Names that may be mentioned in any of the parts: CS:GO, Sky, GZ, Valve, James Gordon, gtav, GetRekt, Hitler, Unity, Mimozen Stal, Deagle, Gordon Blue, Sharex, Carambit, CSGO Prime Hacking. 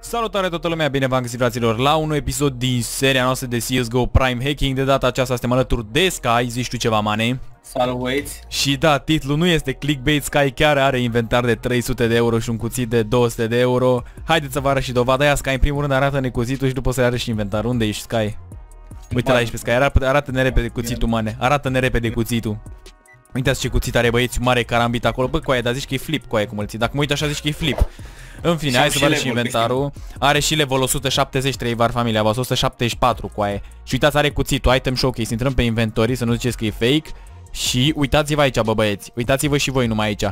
Salutare toată lumea, bine v-am găsit, fraților, la un episod din seria noastră de CSGO Prime Hacking. De data aceasta suntem alături de Sky, zici tu ceva, Mane? Salut, băieți! Și da, titlul nu este clickbait, Sky chiar are inventar de 300 de euro și un cuțit de 200 de euro. Haideți să vă arăt și dovada aia, Sky, în primul rând arată-ne cuțitul și după să-i arăți și inventar. Unde ești, Sky? Uite-l aici pe Sky, arată-ne repede cuțitul, Mane, arată-ne repede cuțitul. Uitați ce cuțit are, băieți, mare carambit acolo. Bă, coaie, dar zici că e flip, coaie, cum îl ții. Dacă mă uit așa, zici că e flip. În fine, hai să vă arăt și inventarul. Are și level 173, var familia voastră, 174, coaie. Și uitați, are cuțitul, item showcase. Intrăm pe inventory, să nu ziceți că e fake. Și uitați-vă aici, bă, băieți, uitați-vă și voi numai aici.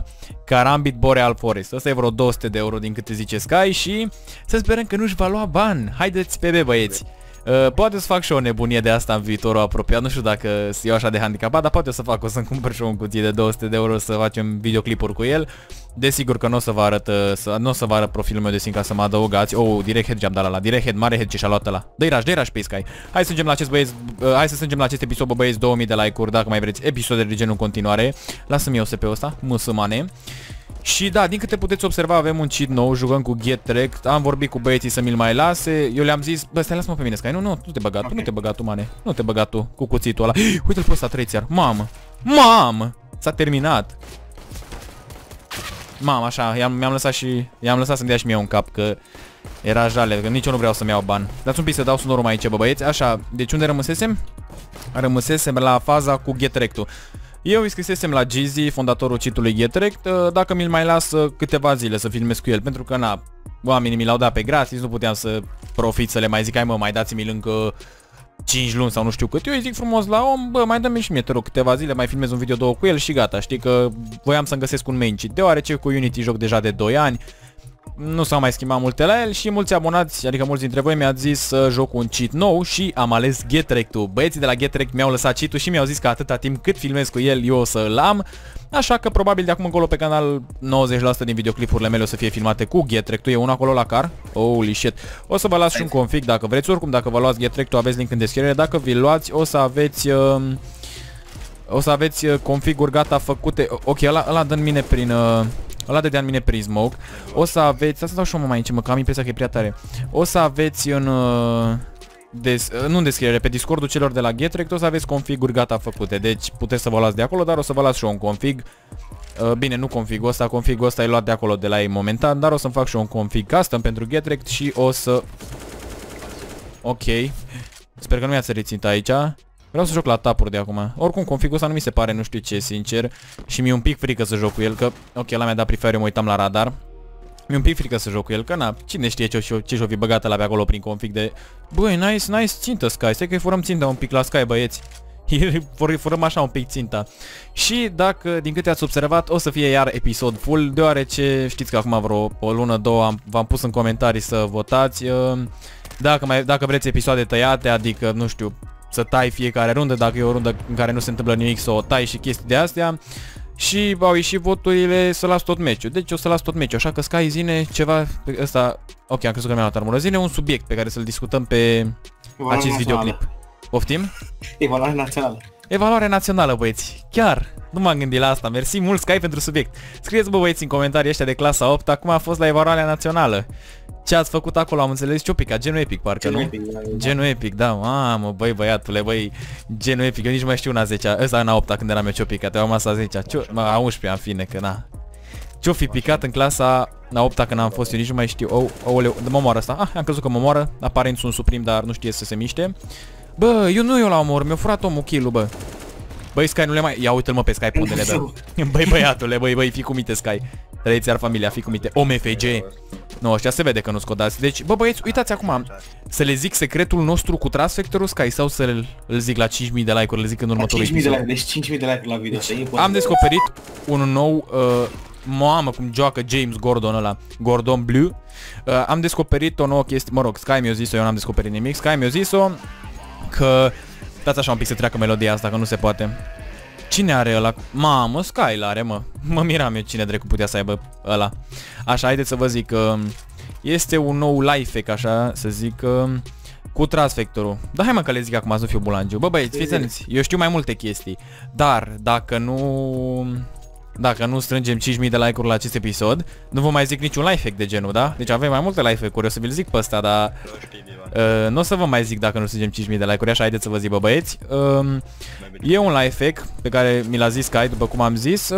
Carambit Boreal Forest, ăsta e vreo 200 de euro din câte zice Sky și să sperăm că nu-și va lua bani. Haideți pe B, băieți. Poate o să fac și o nebunie de asta în viitorul apropiat, nu știu dacă eu așa de handicapat, dar poate o să fac, o să-mi cumpăr și un cuțit de 200 de euro să facem videoclipuri cu el. Desigur că nu o să vă arăt, nu o să vă arăt profilul meu de sin ca să mă adăugați. Oh, direct head, direct head, mare head ce și-a luat ăla. Dă-i raș pe Sky. Hai să ajungem la acest băieți, hai să ajungem la acest episod, bă, băieți, 2000 de like-uri, dacă mai vreți episoade de genul în continuare. Lasă-mi eu SP-ul ăsta, mâsâmane. Și da, din câte puteți observa, avem un cheat nou, jucăm cu GetRekt, am vorbit cu băieții să mi-l mai lase, eu le-am zis, bă, stai, lasă-mă pe mine, Sky, nu te băga, okay. Nu te băga tu, Mane, nu te băga tu cu cuțitul ăla. Uite-l pe ăsta, 3 țiar, mamă, s-a terminat. Mamă, așa, mi-am lăsat și, i-am lăsat să-mi dea și mie un cap, că era jale, că nici eu nu vreau să-mi iau bani. Dați un pic să dau sonorul aici, bă, băieți, așa, deci unde rămăsesem? Rămăsesem la faza cu GetRekt-ul. Eu îi scrisesem la GZ, fondatorul cheat-ului GetRekt, dacă mi-l mai lasă câteva zile să filmez cu el, pentru că na, oamenii mi l-au dat pe gratis, nu puteam să profit să le mai zic, hai mă, mai dați-mi-l încă 5 luni sau nu știu cât. Eu îi zic frumos la om, bă, mai dă-mi și mie, te rog, câteva zile, mai filmez un video, două cu el și gata, știi că voiam să-mi găsesc un main cheat, deoarece cu Unity joc deja de 2 ani, nu s-au mai schimbat multe la el și mulți abonați, adică mulți dintre voi mi-ați zis să joc un cheat nou și am ales GetRekt-ul. Băieții de la GetRekt mi-au lăsat cheat-ul și mi-au zis că atâta timp cât filmez cu el eu o să-l am. Așa că probabil de acum încolo pe canal 90% din videoclipurile mele o să fie filmate cu GetRekt-ul. E unul acolo la car. Holy shit. O să vă las și un config dacă vreți. Oricum, dacă vă luați GetRekt-ul aveți link în descriere. Dacă vi-l luați o să aveți... o să aveți configuri gata făcute. Ok, ăla dă-n mine prin... ăla dădea în mine prin smoke. O să aveți... Asta dau și eu mai aici, mă, că am impresia că e prea tare. O să aveți în... nu în descriere, pe Discordul celor de la GetRekt o să aveți configuri gata făcute. Deci puteți să vă luați de acolo, dar o să vă las și eu un config. Bine, nu configul ăsta, configul ăsta e luat de acolo de la ei momentan, dar o să-mi fac și eu un config custom pentru GetRekt și o să... Ok. Sper că nu mi-ați reținut aici. Vreau să joc la tapuri de acum. Oricum, configul ăsta nu mi se pare, nu știu ce, sincer. Și mi-e un pic frică să joc cu el, că... Ok, la mea da prefer, eu mă uitam la radar. Mi-e un pic frică să joc cu el, că na, cine știe ce și-o fi băgată la pe acolo prin config de... Băi, nice țintă, Sky. Stai că-i furăm ținta un pic la Sky, băieți. Îi furăm așa un pic ținta. Și dacă, din câte ați observat, o să fie iar episod full, deoarece știți că acum vreo o lună, două, v-am pus în comentarii să votați. Dacă vreți episoade tăiate, adică, nu știu... să tai fiecare rundă, dacă e o rundă în care nu se întâmplă nimic să o tai și chestii de astea. Și au ieșit voturile să las tot meciul, deci o să las tot meciul, așa că Sky, zine ceva pe ăsta. Ok, am crezut că mi-a luat armură, zine un subiect pe care să-l discutăm pe acest videoclip. Poftim? Evaluare națională. Evaluare națională, băieți, chiar, nu m-am gândit la asta, mersi mult, Sky, pentru subiect. Scrieți, bă, băieți, în comentarii ăștia de clasa 8, acum a fost la evaluarea națională. Ce ați făcut acolo, am înțeles, Ciopica, genul epic, parcă, nu? Genul epic, da, mamă, băi, băiatule, băi, genul epic, eu nici mai știu una 10-a, ăsta în a 8-a când eram eu Ciopica, te-am asta a 10-a, a 11-a, în fine, că na. Ce-o fi picat în clasa a 8-a când am fost, eu nici nu mai știu, ouleu, mă moară asta, am crezut că mă moară, aparent sunt suprim, dar nu știe să se miște. Bă, eu la omor, mi-a furat omul kill-ul, bă. Băi, Sky, nu le mai... Ia uite-l, mă, pe Sky, pudele, bă. Băi, băiatule, băi, fii cu minte, Sky. Trăiți iar familia, fii cu minte. OMFG. Nu, ăștia se vede că nu scodați. Deci, bă, băieți, uitați acum. Să le zic secretul nostru cu Trust Factor-ul, Sky, sau să îl zic la 5.000 de like-uri, le zic în următorul episod. Deci 5.000 de like-uri la video. Am descoperit un nou... mamă, cum joacă James Gordon ăla, Gordon Blue. Am descoperit o nouă chestie. Mă rog, Sky mi-a zis-o, eu n-am descoperit nimic. Sky mi-a zis-o. Că... Dați așa un pic să treacă melodia asta, că nu se poate. Cine are ăla? Mamă, Sky l-are, mă. Mă miram eu cine drept putea să aibă ăla. Așa, haideți să vă zic că este un nou lifehack, așa să zic, cu Trust Factor-ul. Da, hai, mă, că le zic acum, să nu fiu bulangiu. Bă, băieți, fiți atenți, eu știu mai multe chestii, dar dacă nu... Dacă nu strângem 5.000 de like-uri la acest episod, nu vă mai zic niciun lifehack de genul, da? Deci avem mai multe lifehack-uri, o să vi-l zic pe ăsta, dar... nu o să vă mai zic dacă nu strângem 5.000 de like-uri, așa, haideți să vă zic, bă băieți. E un lifehack pe care mi l-a zis Sky, după cum am zis,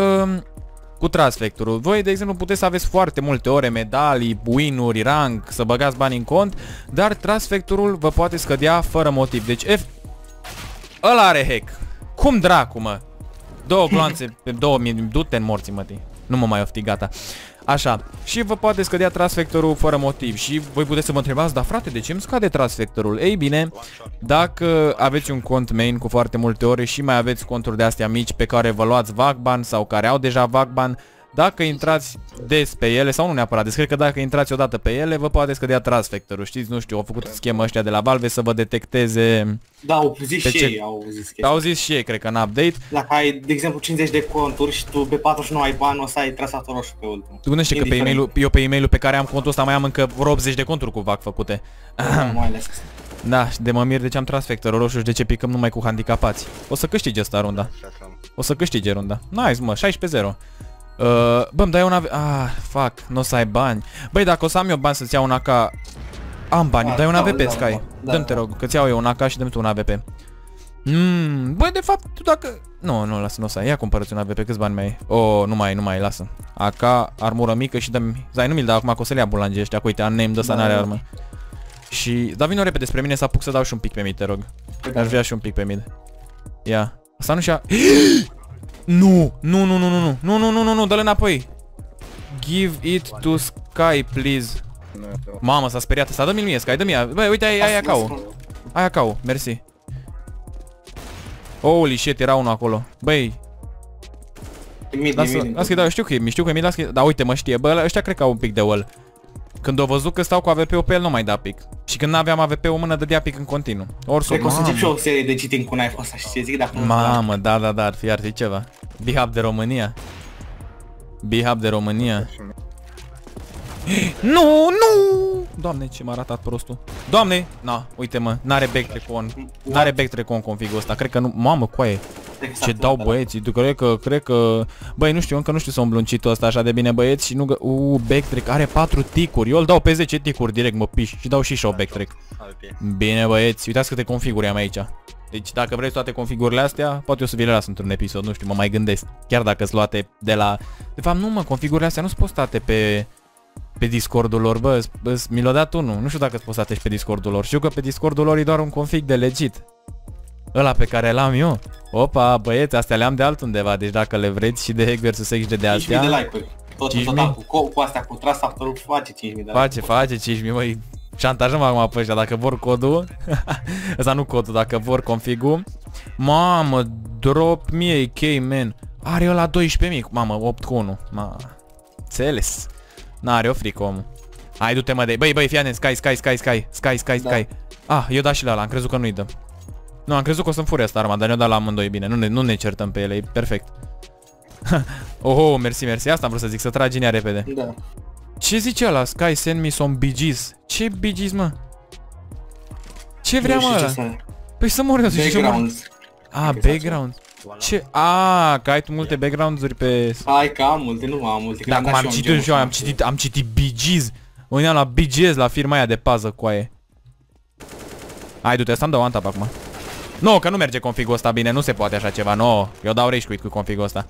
cu transfectorul. Voi, de exemplu, puteți să aveți foarte multe ore, medalii, win-uri, rank, să băgați bani în cont, dar transfectorul vă poate scădea fără motiv. Deci, ăla are hack. Cum dracu, mă? Două gloanțe, două, du-te în morții, mătii. Nu mă mai ofti, gata. Așa, și vă poate scădea transfectorul fără motiv. Și voi puteți să mă întrebați, da frate, de ce îmi scade transfectorul? Ei bine, dacă aveți un cont main cu foarte multe ore și mai aveți conturi de astea mici pe care vă luați vagban sau care au deja vagban, dacă intrați des pe ele, sau nu neapărat des, cred că dacă intrați odată pe ele, vă poate scădea transfectorul. Știți, nu știu, au făcut schema ăștia de la Valve să vă detecteze... Da, au zis și ei, au zis și ei, cred că în update. Dacă ai, de exemplu, 50 de conturi și tu pe 49 ai bani, o să ai trasatul roșu pe ultimul. Tu gândește că pe email-ul, eu pe email-ul pe care am contul ăsta mai am încă vreo 80 de conturi cu VAC făcute. Da, și de mă mir de ce am transfectorul roșu și de ce picăm numai cu handicapați. O să câștige asta runda. O să câștige runda. Nice, mă, 16-0. Bă, îmi dai un AVE... Ah, fuck, n-o să ai bani. Băi, dacă o să am eu bani să-ți iau un AK... Am bani, dai un AVP, Sky. Dă-mi, te rog, că-ți iau eu un AK și dă-mi tu un AVP. Băi, de fapt, tu dacă... Nu, nu, lasă, n-o să ai. Ia cumpără-ți un AVP, câți bani mai ai? Oh, nu mai ai, nu mai ai, lasă. AK, armură mică și dă-mi... Zai, nu mi-l dau acum, că o să le ia bulange ăștia, că uite, unnamed ăsta n-are armă. Și... Dar vin-o repede spre mine să apuc să dau și un pic pe mid, te rog. Aș vrea și un pic pe mid. Ia. Asta nu și-a... Nu, nu, nu, nu, nu, nu, nu, nu, nu, nu, nu, dă-l înapoi. Give it to Sky, please. Mamă, s-a speriat asta, dă-mi-l mie, Sky, dă-mi-a. Băi, uite, ai AK-ul. Ai AK-ul, mersi. Holy shit, era unul acolo. Băi. Las că-i dau, știu că e mid, las că-i... Dar uite, mă știe, bă, ăștia cred că au un pic de wall. Când o văzut că stau cu AVP-ul pe el, nu mai da pic. Și când n-aveam AVP-ul în mână, dădea pic în continuu. Cred că o să încep și o serie de cheating cu knife-ul ăsta, știi ce zic, dacă nu... Mamă, da, da, da, ar fi ceva. B-Hub de România. B-Hub de România. Nu, nu! Doamne, ce m-a ratat prostul. Doamne! Na, uite mă, n-are backtrack on. N-are backtrack on config-ul ăsta, cred că nu... Mamă, coaie! Ce dau băieții, cred că... Băi, nu știu, încă nu știu să umblu în cheat-ul ăsta așa de bine, băieți, și nu... backtrack, are 4 ticuri, eu îl dau pe 10 ticuri direct, mă, piș, și dau și show backtrack. Bine, băieți, uitați câte configuri am aici. Deci dacă vreți toate configurile astea, poate o să vi le las într-un episod, nu știu, mă mai gândesc. Chiar dacă-s luate de la... De fapt, nu mă, configurile astea nu-s postate pe Discordul lor, bă, mi l-a dat unul, nu știu dacă-s postate și pe Discordul lor. Știu că pe Discordul lor e doar un config de legit. Ăla pe care l-am eu. Opa, băieți, astea le-am de altundeva. Deci dacă le vreți și de hack vs XG de astea, 5.000 de like-uri. Tot cu astea, cu transfactorul, face 5.000 de like-uri. Face 5.000, măi. Șantajăm acum pe ăștia. Dacă vor codul ăsta, nu codul, dacă vor config-ul. Mamă, drop mie AK, man. Are ăla 12.000, mamă, 8 cu 1. Înțeles. N-are o frică, omul. Hai, du-te, mă, de... Băi, fii atent, Sky. Ah, eu da și la ăla, am crezut că nu-i dă. Nu, am crezut că o să-mi fure asta arma, dar ne-o dat la amândoi bine, nu ne certăm pe ele, e perfect. Oh, mersi, asta am vrut să zic, să tragi în ea repede. Da. Ce zice ăla? Sky, send me some BG's. Ce BG's, mă? Ce vrea, mă, ăla? Păi să mor eu, să știu ce mor. Ah, background. Ce? Ah, că ai tu multe background-uri pe... Ai că am multe, nu am multe. Dar cum am citit și eu, am citit BG's. Mă uneam la BG's, la firma aia de pază, coaie. Hai, du-te, asta-mi dau one-tap acum. No, că nu merge config-ul ăsta bine, nu se poate așa ceva, no, eu dau rage quit cu config-ul ăsta.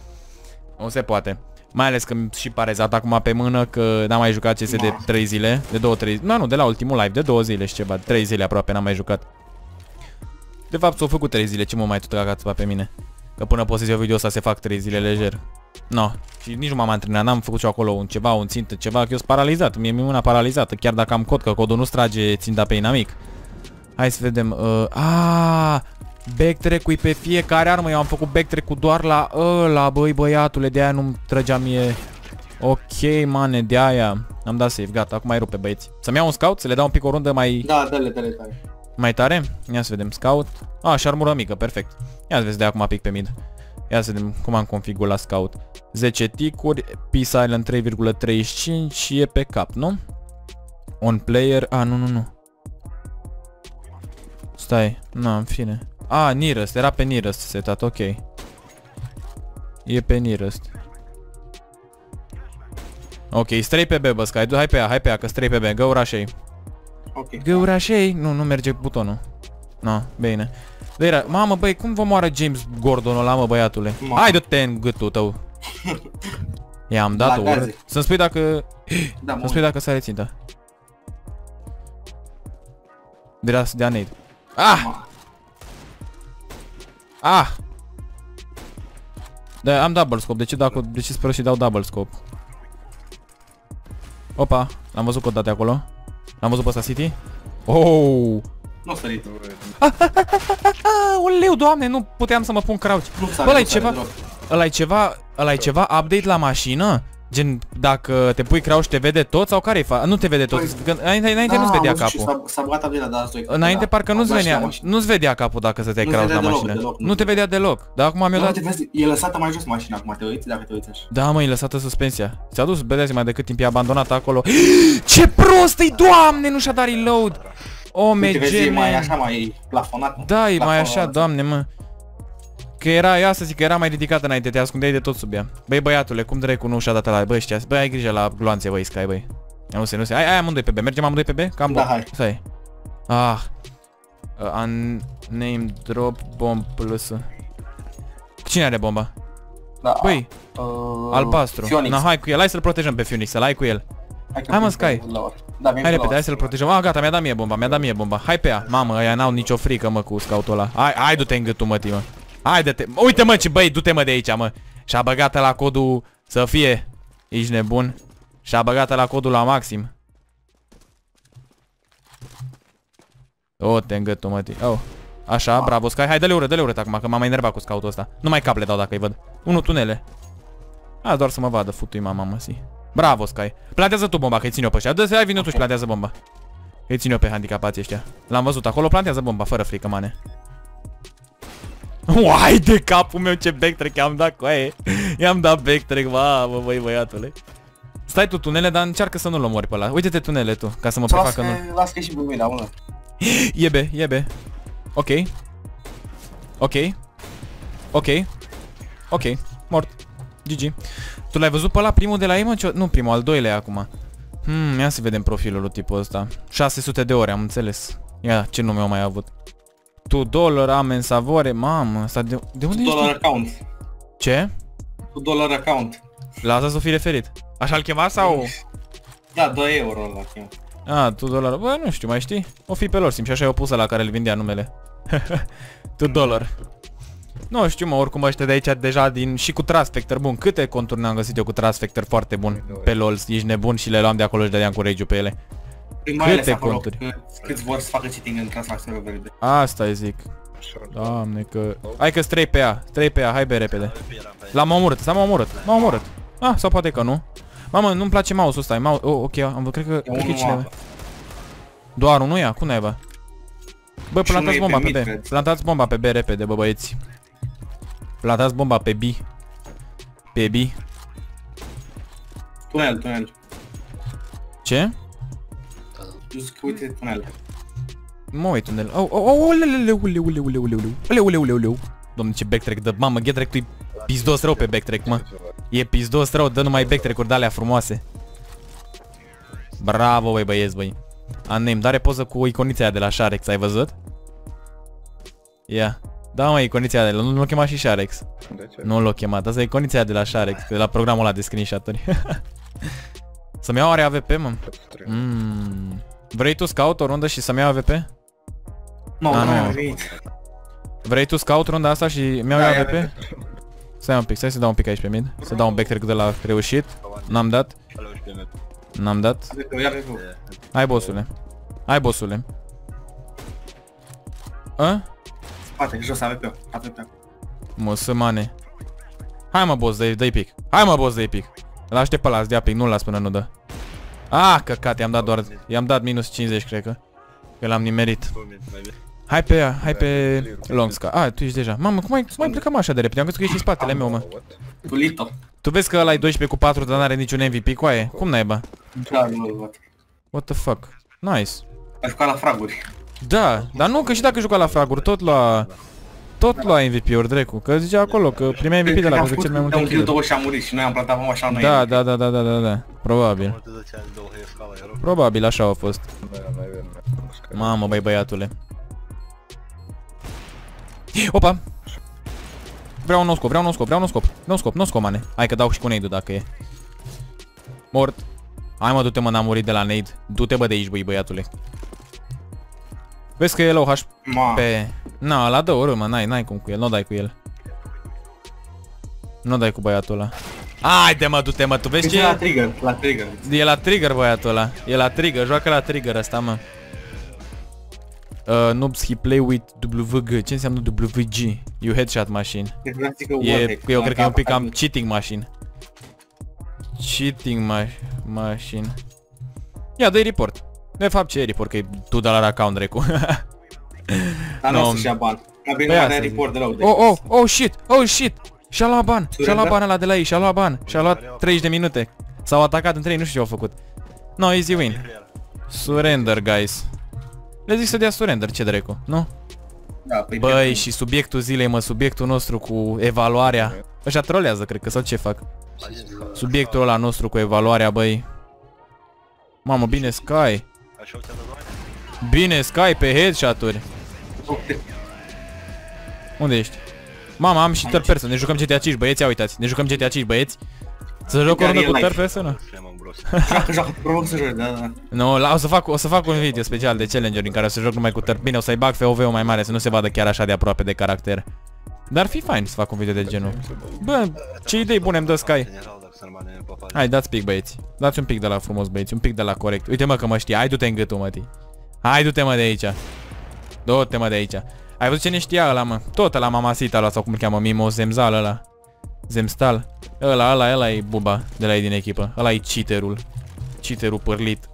Nu se poate. Mai ales că mi-s și parezat acum pe mână, că n-am mai jucat CS de 3 zile, de 2-3, nu, de la ultimul live, de 2 zile și ceva, 3 zile aproape n-am mai jucat. De fapt s-au făcut 3 zile, ce mă mai tutracați pe mine? Că până postez eu video ăsta se fac 3 zile lejer. No, și nici nu m-am antrenat, n-am făcut și acolo un ceva, un țintă, ceva, că eu sunt paralizat, mie mi-e mâna paralizată, chiar dacă am cod, că codul nu strage ținta pe inamic. Hai să vedem. Backtrack-ul pe fiecare armă. Eu am făcut backtrack-ul doar la ăla. Băi, băiatule, de aia nu-mi trăgeam mie. Ok, mane, de aia. Am dat save, gata, acum mai rupe, băieți. Să-mi iau un scout, să le dau un pic o rundă mai... Da, dă-le tare. Mai tare? Ia să vedem, scout. Ah, și armură mică, perfect. Ia să vezi de acum pic pe mid. Ia să vedem cum am configurat la scout. 10 ticuri, P-Silent 3,35 și e pe cap, nu? On player, nu. Stai, na, în fine. Nearest, era pe nearest setat, ok. E pe nearest. Ok, strei pe B, bă, Sky. Hai pe ea, hai pe ea, că strei pe B. Găurașei. Ok. Găurașei? Nu, nu merge butonul. Na, bine. Dă-i, mamă, băi, cum vă moară James Gordon-ul ăla, mă, băiatule? Mamă. Hai, du-te în gâtul tău. I-am dat-o urât. Să-mi spui dacă... Da, să-mi spui dacă sare ținta. De a nade. Ah! Ah! Da, am double scope. De ce dacă... De ce sper și dau double scope? Opa! L-am văzut că o date acolo. L-am văzut pe ăsta City. Oh! Nu sărit. Uleu, doamne, nu puteam să mă pun crouch. Ăla-i ceva... Ăla-i ceva... Ăla-i ceva update la mașină? Gen, dacă te pui crouch, te vede tot sau care-i fa? Nu te vede tot, că înainte nu-ți vedea capul. S-a băgat update-ul, dar asta e. Înainte parcă nu-ți vedea capul dacă să te crouch la mașină. Nu te vedea deloc, dar acum mi-a dat... E lăsată mai jos mașina acum, te uiți dacă te uiți așa. Da, mă, e lăsată suspensia. Ți-a dus, vedeți mai decât timp, e abandonată acolo. Ce prost-i, doamne, nu și-a dat reload. OMG, e mai așa, mai plafonat. Da, e mai așa, doamne, mă. Că era, eu asta zic că era mai ridicată înainte, te ascundeai de tot sub ea. Băi, băiatule, cum dracu nu și-a dat ăla? Băi, ăștia, băi, ai grijă la gloanțe, băi, Sky, băi. Nu se. Hai, amândoi pe B. Mergem amândoi pe B? Cam da, hai. Stai. Ah. Unnamed drop bomb plus. Cine are bomba? Da. Băi. Albastru. Na, hai cu el. Hai să-l protejăm pe Phoenix, să-l ai cu el. Hai, mă, Sky. Hai repede, hai să-l protejăm. Ah, gata, mi-a dat mie bomba, mi-a dat mie bomba. Hai pe ea. Mamă, ăia n-au nicio frică, mă, cu scout-ul ăla. Hai, du-te în gâtul, mă, timă. Haide-te, uite, mă, ce, băi, du-te, mă, de aici, mă. Și-a băgat la codul să fie. Ești nebun. Și-a băgat la codul la maxim. O, te îngătu, mă, oh. Așa, ah. Bravo, Sky. Hai, dă-le urât acum, că m-am enervat cu scoutul ăsta. Nu mai cap le dau dacă-i văd. Unu tunele. A, doar să mă vadă, futui mama, mă, si. Bravo, Sky. Plantează tu bomba, că-i țin-o pe ăștia. Dă-se, hai, vine tu și plantează bomba. Îi țin-o pe handicapații ăștia. L-am văzut acolo, plantează bomba, fără frică, mane. Uai, de capul meu, ce backtrack i-am dat cu aia. I-am dat backtrack, mamă, băi, băiatule. Stai tu, tunele, dar încearcă să nu-l omori pe ăla. Uite-te, tunele, tu, ca să mă prefacă nu. Las-că și băi, da, mână. Iebe. Ok. Mort. GG. Tu l-ai văzut pe ăla primul de la ei, mă? Nu, primul, al doilea acum. Ia să vedem profilul lui tipul ăsta. 600 de ore, am înțeles. Ia, ce nume au mai avut. $2 amen savore, mamă, asta de unde ești? $2 account. Ce? $2 account. La asta s-o fi referit. Așa-l chema sau? Da, €2 l-a chemat. A, $2, bă, nu știu, mai știi? O fi pe lor, simt, și așa e o pusă la care îl vindea numele. $2. Nu știu, mă, oricum ăștia de aici deja din... și cu Trust Factor bun. Câte conturi ne-am găsit eu cu Trust Factor foarte bun pe LOL, ești nebun, și le luam de acolo și dădeam cu rage-ul pe ele. Câte conturi? Câți vor să facă cheating în transacțiile verde? Asta-i zic. Doamne, că... Hai că-s 3 pe A, 3 pe A, hai, be repede. L-am omorât, s-am omorât, m-am omorât. Ah, sau poate că nu. Mamă, nu-mi place mouse-ul ăsta, oh, ok, am văzut, cred că e cineva. Doar unul ia? Cum naiba? Bă, plantați bomba pe B, plantați bomba pe B repede, bă, băieți. Plantați bomba pe B. Pe B. Tunel. Ce? Uite tunel. Mă uit tunel. Uleu. Doamne, ce backtrack dă. Mamă, GetRekt-ul e pizdos rău pe backtrack, mă. E pizdos rău, dă numai backtrack-uri de-alea frumoase. Bravo, băi, băieți, băi. Unnamed, are poză cu iconița aia de la Sharex, ai văzut? Ia. Da, mă, iconița aia de la... Nu l-o chema și Sharex. Nu l-o chemat, asta e iconița aia de la Sharex, de la programul ăla de screenshot-uri. Să-mi iau oare AVP, mă? Vrei tu scout o rundă și să-mi iau AVP? Nu. Vrei tu scout runda asta și mi-au AVP? Stai un pic, stai să dau un pic aici pe mid. Să dau un backtrack de la reușit. N-am dat. Hai, bossule. A? Spate, jos AVP. Mă, să mane. Hai, mă, boss, dă-i pic. L-a aștept pe ăla, îți dea pic, nu-l las până nu dă. Ah, căcat, i-am dat doar... i-am dat minus 50, cred că. Că l-am nimerit. Hai pe ea, hai pe... Longsca. Ah, tu ești deja. Mamă, cum ai plecat așa de repede? Am crezut că ești în spatele meu, mă. Tu vezi că ăla e 12 cu 4, dar n-are niciun MVP, coaie? Cum naiba? What the fuck? Nice. A jucat la fraguri. Da, dar nu, că și dacă juca la fraguri, tot la... tot lua MVP-uri, drecu, că zicea acolo că primea MVP de la că cel mai multe kill-uri. Kill 2 și a murit și noi am plantat așa noi. Da, da, da, da, da, da, da. Probabil. Probabil așa a fost. Mamă, băi, băiatule. Opa! Vreau un nou scop, vreau un nou scop, vreau un nou scop. Nu scop, nu scop, mane. Hai că dau și cu nade-ul dacă e. Mort. Hai mă, du-te mă, n-am murit de la nade. Du-te bă de aici, băi, băiatule. Vezi că e low HP. Na, la dă o râmă, n-ai cum cu el, nu dai cu el. Nu dai cu băiatul ăla. Haide mă, du-te mă, tu vezi ce e? La trigger, la trigger. E la trigger băiatul ăla. E la trigger, joacă la trigger ăsta, mă. Noobs, he play with WG. Ce înseamnă WG? You headshot machine. Eu cred că e un pic cam cheating machine. Cheating machine. Ia, dă-i report. De fapt ce e report? Că e $2 account, recu. Dar nu o să-și ia bani. Oh, oh, shit, oh, shit. Și-a luat bani, și-a luat bani ăla de la ei, și-a luat bani. Și-a luat 30 de minute. S-au atacat între ei, nu știu ce au făcut. No, easy win. Surrender, guys. Le zic să dea surrender, ce drecu, nu? Da, băi, și subiectul zilei, mă, subiectul nostru cu evaluarea. Ăștia trolează, cred că, sau ce fac? Subiectul ăla nostru cu evaluarea, băi. Mamă, bine Sky. Bine Sky pe headshot-uri. Unde ești? Mama, am și third person, ne jucăm GTA 5, băieți, ia uitați. Ne jucăm GTA 5, băieți. Să joc o rândă cu third person? Nu, o să fac un video special de challenger în care o să joc numai cu third. Bine, o să-i bag FOV-ul mai mare, să nu se vadă chiar așa de aproape de caracter. Dar ar fi fain să fac un video de genul. Bă, ce idei bune îmi dă Sky. Hai, dați pic, băieți. Dați un pic de la frumos, băieți, un pic de la corect. Uite mă că mă știe, hai du-te în gâtul, mă, tii. Hai du-te mă de aici. Du-te mă de aici. Ai văzut ce ne știa ăla, mă? Tot ăla mamasita ăla sau cum îl cheamă, Mimozen Stal ăla. Zemstal. Ăla e buba de la ei din echipă. Ăla e cheaterul. Cheaterul pârlit.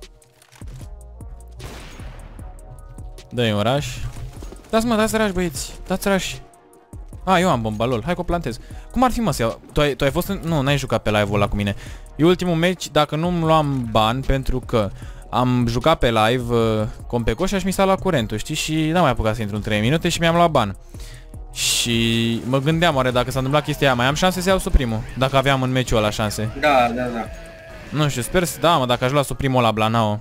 Dă-i un rush. Dați mă, dați rush, băieți. Dați rush. A, eu am bomba, lol. Hai că o plantez. Cum ar fi, mă, să tu ai fost în... Nu, n-ai jucat pe live-ul ăla cu mine. E ultimul match, dacă nu-mi luam bani, pentru că am jucat pe live Compeco și aș mi s-a luat curentul, știi? Și n-am mai apucat să intru în 3 minute și mi-am luat bani. Și mă gândeam, oare dacă s-a întâmplat chestia aia, mai am șanse să iau suprimul? Dacă aveam în meciul ăla șanse. Da, da, da. Nu știu, sper să... Da, mă, dacă aș lua suprimul ăla Blanao.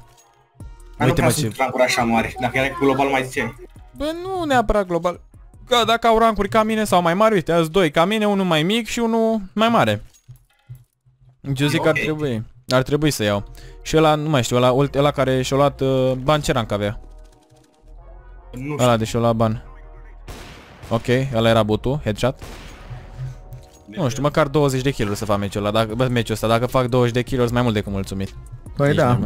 Uite, mă, ce... așa mare. Dacă era global mai ziceai. Bă, nu neapărat global. Că dacă au rancuri ca mine sau mai mari, uite, azi doi ca mine, unul mai mic și unul mai mare. Eu zic că ar trebui. Ar trebui să iau. Și ăla, nu mai știu, ăla care și-a luat ban, ce rank avea? Nu știu. Ăla de și-a luat ban. Ok, ăla era butu, headshot. Nu știu, măcar 20 de kill-uri să fac meciul ăla, dacă, bă, meciul ăsta, dacă fac 20 de kill-uri, mai mult decât mulțumit. Păi ești da.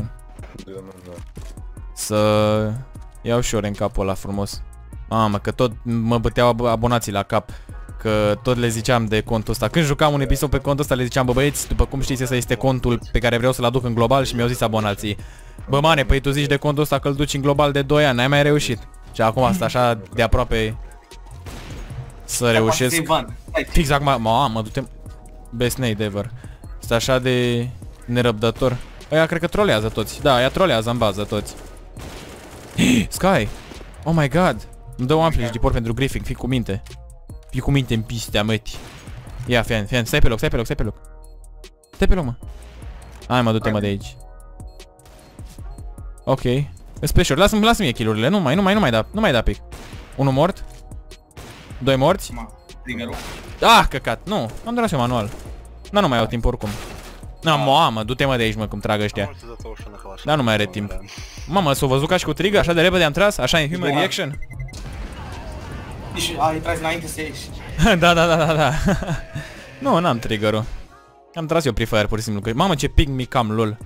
Să iau și ori în capul ăla frumos. Mamă, că tot mă băteau abonații la cap. Că tot le ziceam de contul ăsta. Când jucam un episod pe contul ăsta le ziceam: bă băieți, după cum știți, ăsta este contul pe care vreau să-l aduc în global. Și mi-au zis abonații: bă mane, păi tu zici de contul ăsta că-l duci în global de 2 ani, n-ai mai reușit. Și acum asta așa de aproape să reușesc. Fix acum, mamă, du-te. Best nade ever. Este așa de nerăbdător. Aia cred că trolează toți. Da, aia trolează în bază toți. Sky, oh my god. Îmi dă un amplici de port pentru griefing, fii cu minte. Fii cu minte în pistea, măti. Ia, fian, stai pe loc, stai pe loc, stai pe loc. Stai pe loc, mă. Hai, mă, du-te, mă, de aici. Ok. Special, lasă-mi mie kill-urile, nu mai da pic. Unul mort. Doi morți. Ah, căcat, nu, am durat eu manual. Dar nu mai au timp oricum. Na, mamă, du-te, mă, de aici, mă, cum trag ăștia. Dar nu mai are timp. Mamă, s-o văzut ca și cu trigger, așa de repede am tras, așa în human reaction. Și a intrat înainte să ieși. Da, da, da, da, da. Nu, n-am trigger-ul. Am tras eu pre-fire pur și simplu că... Mamă, ce ping micam, lol.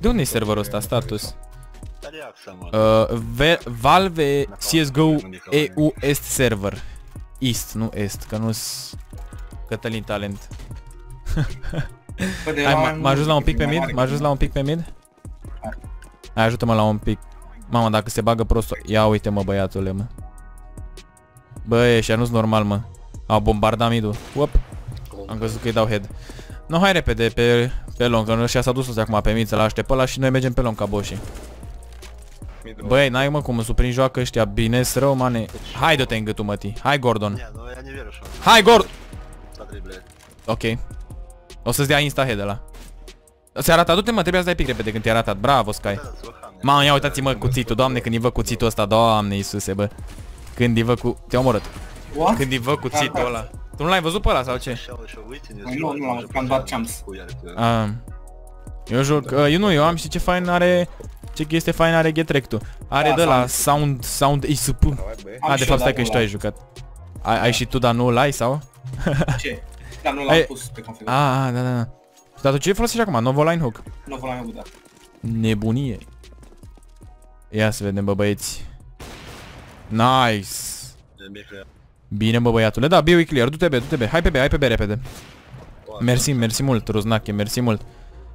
De unde e serverul ăsta, status? Valve CSGO EU Est server. East, nu Est, că nu-s... Cătălin Talent. M-a ajuns la un pic pe mid? M-a ajuns la un pic pe mid? Hai, ajută-mă la un pic. Mamă, dacă se bagă prostul... Ia uite, mă, băiatule, mă. Băi, ăștia nu-s normal, mă. Au bombardat mid-ul. Uop. Am crezut că îi dau head. Nu, hai repede pe long, că ăștia s-a dus acum pe mid să-l aștept pe ăla și noi mergem pe long ca boșii. Băi, n-ai mă cum, sunt prin joacă ăștia, bine-s rău, mane. Hai, dă-te în gâtul, mătii. Hai, Gordon. Hai, Gordon! Ok. O să-ți dea insta-head ăla. Se-a ratat, du-te mă, trebuia să dai pic repede când te-a ratat. Bravo, Sky. Mamă, ia uitați-mă cuțitul, doamne, când-i vă cuțitul ăsta, doamne Iisuse, bă. Când-i vă cu... te-a omorât. Când-i vă cuțitul ăla. Tu nu l-ai văzut pe ăla sau ce? Nu, nu l-am văzut, am dat champs. Eu joc, eu nu, eu am, știi ce fain are, ce chestie fain are GetRekt-ul. Are de la sound ISP. A, de fapt stai că și tu ai jucat. Ai și tu, dar nu l-ai sau? Ce? Dar nu l-am pus pe configurare. A, da, da, da. Dar tu ce folosești acum? Novo line hook? Novo line hook, da. Nebunie. Ia să vedem, bă băieți. Nice. Bine, bă băiatule, da, B-ul e clear, du-te B, du-te B. Hai pe B, hai pe B repede. Mersi, mersi mult, Ruznache, mersi mult.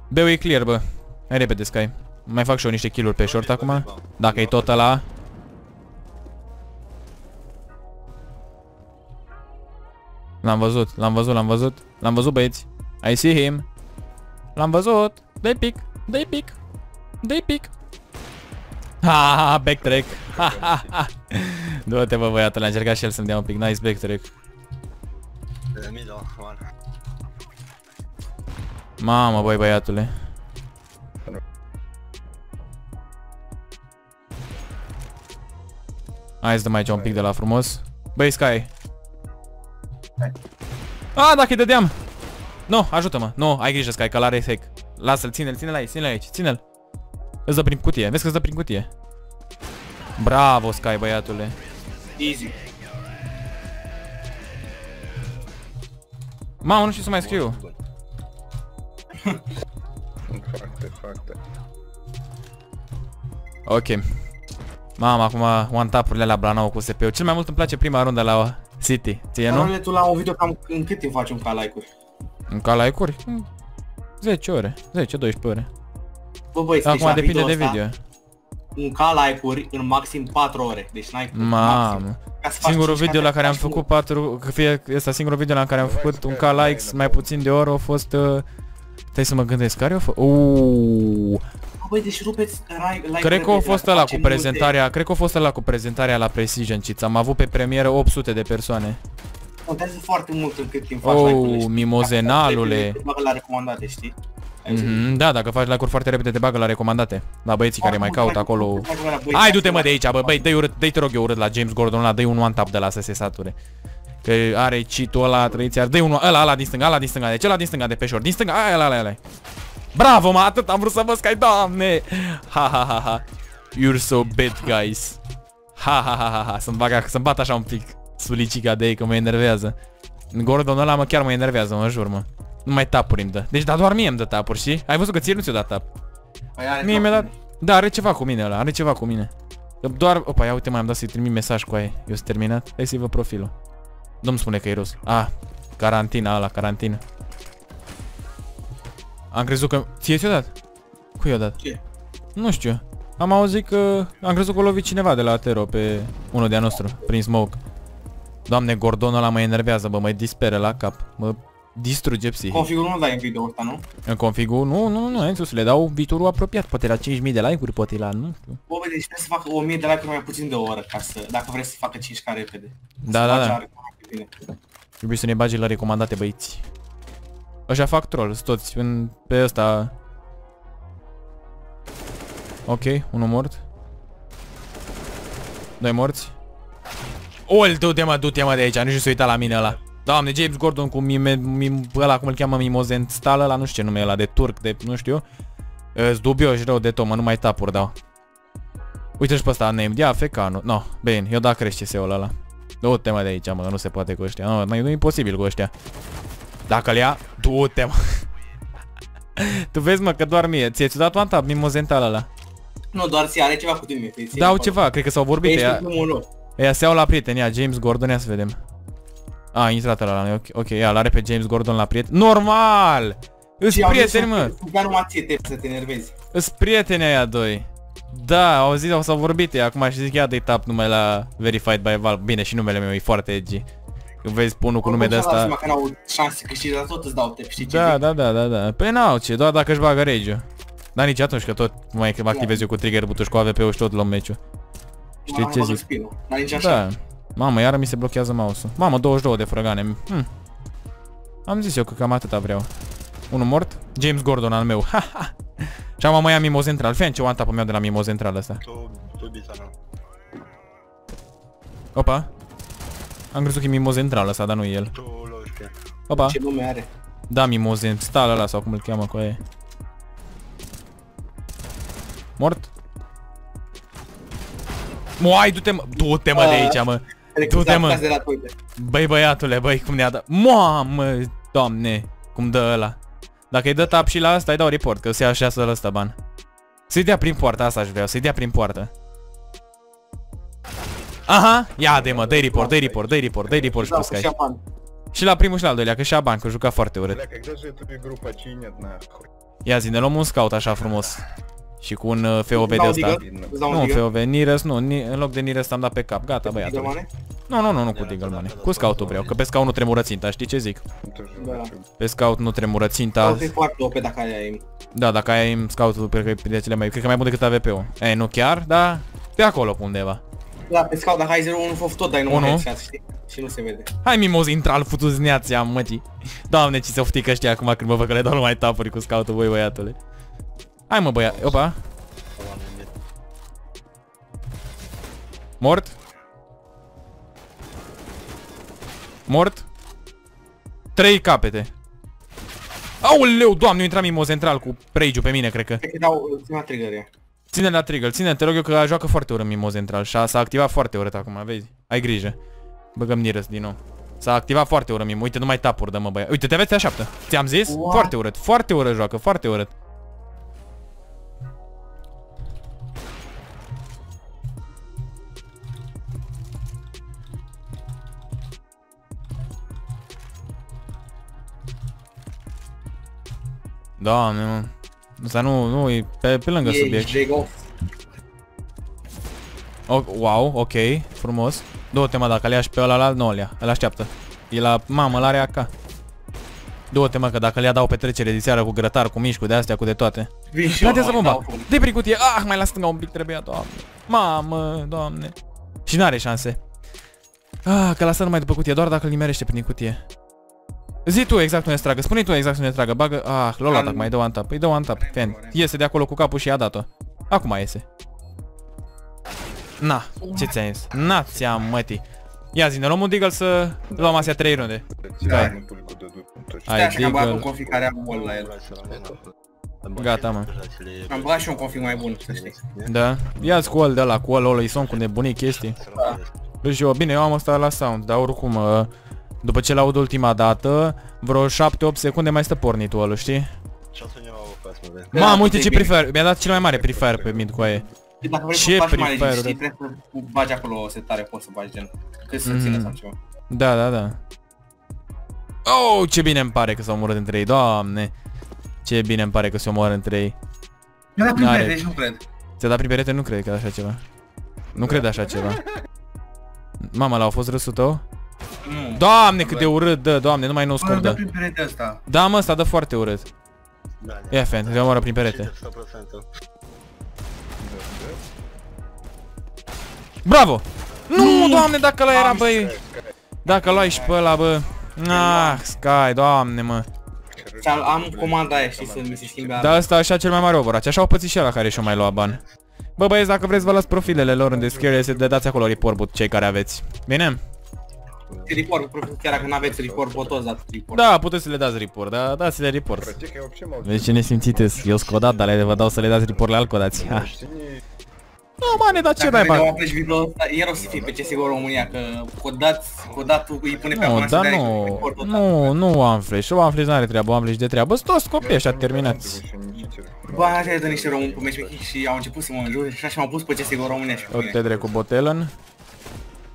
B-ul e clear, bă. Hai repede, Sky. Mai fac și eu niște kill-uri pe short acum. Dacă e tot ăla. L-am văzut, l-am văzut, l-am văzut. L-am văzut, băieți. I see him. L-am văzut. Dă-i pic, dă-i pic, dă-i pic. Ha, backtrack. Du-te, bă, băiatul, a încercat și el să-mi dea un pic. Nice backtrack. Mamă, băi, băiatule. Hai să dăm aici un pic de la frumos. Băi, Sky. Ah, dacă-i dădeam. Nu, ajută-mă. Nu, ai grijă, Sky, că l-are sec. Lasă-l, ține-l, ține-l aici, ține-l aici, ține-l. Îți dă prin cutie, vezi că îți dă prin cutie. Bravo, Sky, băiatule. Easy. Mamă, nu știu să mai scriu. Ok. Mamă, acum one-tap-urile la Blanau cu SP-ul. Cel mai mult îmi place prima rundă la City. Ție, nu? Tu la un video cam în cât timp faci un ca like-uri? Un ca like-uri? 10 ore, 10-12 ore. Bă, băi, acum depinde de video. Un ca like-uri în maxim 4 ore. Deci n-ai maxim. Singurul video la care am făcut 4, fie ăsta singurul video la care am făcut un ca likes mai puțin de oră a fost... Stai să mă gândesc, care o fă... Uuuu... Băi, deci rupeți like-ul... Cred că a fost ăla cu prezentarea, cred că a fost ăla cu prezentarea la Precision Cheats. Am avut pe premieră 800 de persoane. Contează foarte mult în cât timp faci like-urile. Ouu, mimozenalule. Te bagă la recomandate, știi? Da, dacă faci like-uri foarte repede te bagă la recomandate. La băieții care mai caut acolo... Hai, du-te mă de aici, bă, băi, dă-i urât, dă-i te rog eu urât la James Gordon ăla, dă-i un one-tap de la să se sature. Că are cheat-ul ăla, trăiți, dă-i unul, ăla din stânga, ăla din stânga, deci ăla din stânga de pe short, din stânga, ăla. Bravo, mă, atât am vrut să vă Sky, doamne! Ha, ha, ha, ha, you're so bad, guys. Ha, ha, ha, ha, ha, să-mi bat așa un pic sulicica de ei, că mă enervează. Gordon ăla, mă, chiar mă enervează, mă, jur, mă. Numai tapuri îmi dă, deci, dar doar mie îmi dă tapuri, știi? Ai văzut că ție nu ți-o dat tap. Mie mi-a dat, da, are ceva cu mine ăla, are ceva cu mine. Doar, opa, ia uite, mai am dat să-i trimit mesaj cu aia, eu sunt terminat, hai să-i văd profilul. Nu-mi spune că e rus. Ah, carantina ăla, carantină. Am crezut că... Ție ți-o dat? Cui i-o dat? Ce? Nu știu. Am auzit că... Am crezut că o lovit cineva de la Atero pe unul de-a nostru, prin smoke. Doamne, Gordon ăla mă enervează, bă, mă disperă la cap. Mă distruge psihic. Configurul nu dai în video ăsta, nu? În configurul? Nu, în sus le dau viitorul apropiat. Poate la 5.000 de like-uri, poate la... nu știu. Bă, deci trebuie să facă 1.000 de like-uri mai puțin de o oră, ca să... dacă vrei să facă 5K repede. Da, da, da. Trebuie să ne bagi la recomandate, băiți. Așa fac troll, toți, pe ăsta. Ok, unul mort. Doi morți. Ol, du-te mă de aici, nu știu să uita la mine ăla. Doamne, James Gordon cu ăla, cum îl cheamă, Mimozen Stal ăla, nu știu ce nume ăla, de turc, de nu știu. Îți dubioși rău de tot, mă, nu mai tapuri dau. Uite-și pe ăsta, named, ia fecanul. No, bine, eu da crește SEO-ul ăla. Du-te mă de aici, mă, nu se poate cu ăștia. Nu, e imposibil cu ăștia. Dacă-l ia, du-te mă. Tu vezi mă că doar mie. Ți-ai dat one-tap, mimozental ăla? Nu, doar ți are ceva cu tine. Dau ceva, cred că s-au vorbit. Ea se iau la prieten, ia, James Gordon, ia să vedem. A, a intrat ăla la noi, ok, ia, l-are pe James Gordon la prieten. Normal! Îți prieteni mă. Să te enervezi. Îți prieteni aia doi. Da, au zis, s-au vorbit acum și zic ia de tap numai la Verified by Valve. Bine, și numele meu e foarte edgy. Când vezi punul cu nume de asta. Că n-au șanse câștigă, tot îți dau tap, știi ce? Da, da, da, da, da. Păi n-au ce, doar dacă își bagă rage-ul. Da, nici atunci, că tot mai mă activez eu cu trigger butuși, cu AWP-ul și tot luăm meciul. Știi ce zic? Da, nici așa. Mamă, iară mi se blochează mouse-ul. Mamă, 22 de frăgane. Am zis eu că cam atâta vreau. Unul mort, James Gordon al meu. Și am mai ia Mimozen Stal. Fie ce one-tap-ul meu de la Mimozen Stal ăsta. Opa. Am crezut că e Mimozen Stal ăsta, dar nu e el. Opa. Ce nume are? Da, Mimozen Stal ăla sau cum îl cheamă cu aia. Mort. Moai, du-te, du-te mă de aici, mă. Du-te mă. Băi băiatule, băi, cum ne-a dat. Mamă, doamne, cum dă ăla. Dacă îi dă tap și la asta, îi dau report, că se așa să-l ăsta ban. Să-i dea prin poartă, asta aș vrea, să-i dea prin poartă. Aha, ia de mă, dă-i report, dă-i report, dă-i report, dă-i report și pe Sky. Și la primul și la al doilea, că și-a ban, că juca foarte urât. Ia zi, ne luăm un scout așa frumos. Și cu un FOV de ăsta. Nu un FOV, Nires, nu, în loc de Nires am dat pe cap, gata băiatul. Nu, nu, nu, nu cu Deagle Money, cu scout-ul vreau, că pe scout nu tremură ținta, știi ce zic? Pe scout nu tremură ținta. Da, dacă ai aim, scout-ul cred că e de cele mai, cred că mai bun decât AWP-ul. E, nu chiar, dar pe acolo undeva. Da, pe scout, dacă ai 0-1 fof tot dai numai headshot, știi? Și nu se vede. Hai Mimozen Stal, futu-ți neația, mătii. Doamne, ce se oftică ăștia acum când mă văd că le dau numai tapuri cu scout-ul, voi băiatule. Hai mă băiat, opa. Mort. Mort. 3 capete. Aoleu, doamne, eu intram Mimozen Stal cu rage-ul pe mine, cred că. Cred că dau, ține la trigger. Ține la trigger, ține, te rog eu că joacă foarte urât Mimozen Stal și s-a activat foarte urât acum, vezi? Ai grijă. Băgăm Nirăs din nou. S-a activat foarte urât Mimo, uite, nu mai tapuri dă mă băiat. Uite, te aveți la 7. Ți-am zis? What? Foarte urât, foarte urât joacă, foarte urât. Doamne, mă. Asta nu, nu, e pe lângă subiect. Wow, ok, frumos. Două tema dacă le iași pe ăla, nu le ia, îl așteaptă. E la, mamă, l-are AK. Două tema că dacă le ia dau petrecere de seară cu grătar, cu mișcu, de astea, cu de toate. Haideți să bomba, dă-i prin cutie, ah, mai la stânga un pic trebuia, doamne. Mamă, doamne. Și n-are șanse. Ah, că lasă numai după cutie, doar dacă îl nimerește prin cutie. Zi tu exact unde tragă, spune tu exact unde tragă, bagă, ah, l-a luat, mai dă one tap, îi dă one tap, fan, iese de acolo cu capul și i-a dat-o. Acum iese. Na, ce ți-a ies? Na, ți-am mătii. Ia zi, ne luăm un deagle să luăm astea 3 runde. Ai așa că am băgat un config care am bol la el. Gata, mă. Am băgat și un config mai bun, să știi. Da, ia-ți cu ăl de ăla, cu ăl, ăla-i somn cu nebunii chestii. Da. Bine, eu am ăsta la sound, dar oricum... După ce l-aud ultima dată, vreo 7-8 secunde mai stă pornitul ăla, știi? Mamă, uite ce prefer, mi-a dat cel mai mare prefer pe mid cu aia. Ce prefer, știi, trebuie să bagi acolo o setare, poți să bagi gen, cât să țină sau ceva. Da, da, da. Oh, ce bine îmi pare că s-au omorât între ei, doamne. Ce bine îmi pare că se omoră între ei. Mi-a dat prin perete, nu cred. Ți-a dat prin perete? Nu cred că așa ceva. Nu cred așa ceva. Mama, l-au fost râsul tău? Doamne, cât de urât dă, doamne, numai nu scump dă. Da, mă, ăsta dă foarte urât. Ia fan, îi omoră prin perete. Bravo! Nu, doamne, dacă ăla era, băi. Dacă luai și pe ăla, bă. Ah, Sky, doamne, mă. Am comanda aia, știi, să mi se schimbe. Da, ăsta așa cel mai mare overwatch, așa au pățit și ăla care și-o mai lua bani. Bă, băieți, dacă vreți vă las profilele lor în descriere, să le dați acolo report cei care aveți. Bine? Report, chiar dacă n-aveți report, pot dați report. Da, puteți să le dați report, da, dați-le report. Vezi ce nesimțiteți, eu sc o dată, dar vă dau să le dați report, le-al codați. Nu, mane, dar ce naiba? Iar o să fie pe CSGO România, că codatul îi pune pe acolo să le dați report. Nu, nu am flash, o am flash n-are treabă, am flash de treabă, sunt toți copii ăștia terminați. Bă, așa le dă niște români pe matchmaking și au început să mă înjure și așa m-au pus pe CSGO România și pe mine. Tot te drept cu botelăn.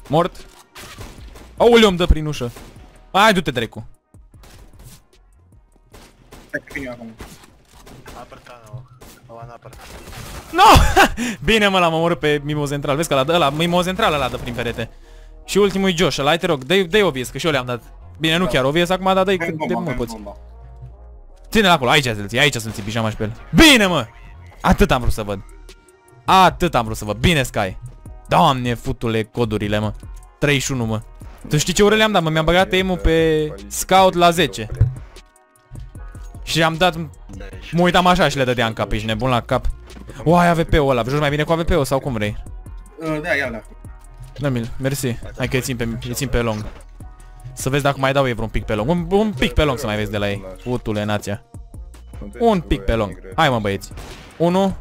Mort. Aoleu, îmi dă prin ușă. Hai, du-te, drecu. No! Bine, mă, l-am omorât pe Mimozen Stal. Vezi că ăla, Mimozen Stal ăla dă prin perete. Și ultimul Josh, ăla, te rog, dă-i obvious, că și eu le-am dat. Bine, nu chiar obvious acum, dar dă-i cât de mult poți. Ține-l acolo, aici să-l ții, aici să-l ții, pijama și pe el. Bine, mă! Atât am vrut să văd. Atât am vrut să văd. Bine, Sky. Doamne, futule, codurile, mă. 31, mă. Tu știi ce urele am dat, mă? Mi-am băgat aim-ul pe scout la 10. Și am dat... Mă uitam așa și le dădeam în cap, ești nebun la cap. Uai, AVP-ul ăla, joci mai bine cu AVP-ul sau cum vrei? Da, ia-l da. Dă-mi-l, mersi. Hai că îi țin pe long. Să vezi dacă mai dau ei vreun pic pe long. Un pic pe long să mai vezi de la ei. Utule, nația. Un pic pe long. Hai, mă, băieți. 1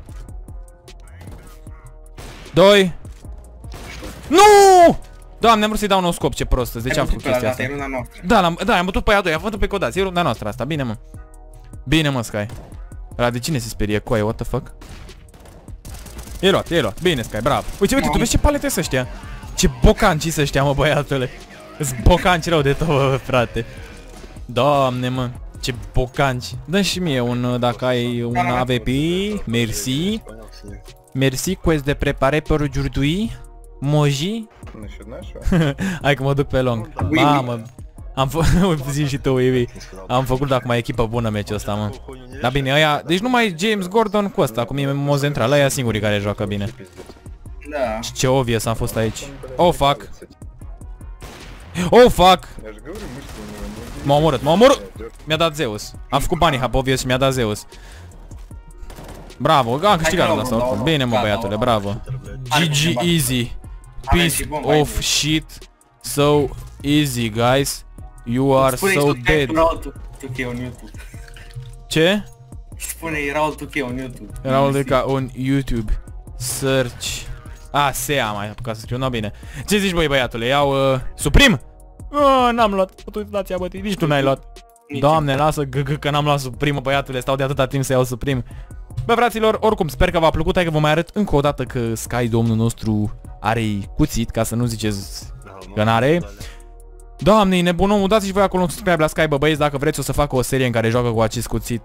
2 Nu! Doamne, am vrut să-i dau un scop, ce prost. De ce am făcut chestia asta? Da, am bătut pe aia doi, am făcut pe codați. E runda noastră asta, bine, mă. Bine, mă, Sky. La de cine se sperie? Coaie, what the fuck? E luat, e luat. Bine, Sky, bravo. Uite, uite, tu vezi ce palete sunt ăștia. Ce bocanci sunt ăștia, mă, băiatule. Îs bocanci rău de tot, bă, frate. Doamne, mă. Ce bocanci. Dă-mi și mie un, dacă ai un AVP. Merci. Merci, quest de prepare pentru jurdui. Moji. Hai că mă duc pe long. Mamă. Am făcut, zici și tu, Ivi. Am făcut dacă mai echipă bună meciul ăsta, mă. Dar bine, ăia, deci numai James Gordon cu ăsta, cum e Mimozen Stal, ăia singurii care joacă bine. Da. Ce obvious am fost aici. Oh, fuck. Oh, fuck. M-a omorât, m-a omorât. Mi-a dat Zeus. Am făcut banii, hap, obvious, și mi-a dat Zeus. Bravo, am câștigat asta oricum. Bine, mă, băiatule, bravo. GG easy. Piece of shit. So easy, guys. You are so dead. Ce? Spune, era altul ca un YouTube. Era altul ca un YouTube. Search. A, SEA mai apucat să scriu, nu bine. Ce zici, băi, băiatule, iau... Supreme? N-am luat. Uitați-a, bătii, nici tu n-ai luat. Doamne, lasă GG că n-am luat Supreme, băiatule, stau de atâta timp să iau Supreme. Bă, fraților, oricum, sper că v-a plăcut, hai că vă mai arăt încă o dată că Sky, domnul nostru, are cuțit, ca să nu ziceți că n-are. Doamne, e nebun omul, dați și voi acolo un subscribe la Sky, bă, băieți, dacă vreți o să fac o serie în care joacă cu acest cuțit. 5.000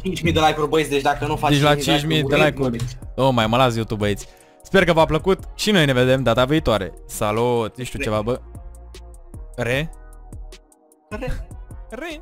de like-uri, băieți, deci dacă nu faci... Deci la 5.000 de like-uri. Oh, mai mă las YouTube, băieți. Sper că v-a plăcut și noi ne vedem data viitoare. Salut, ești tu ceva, bă? Re? Re? Re?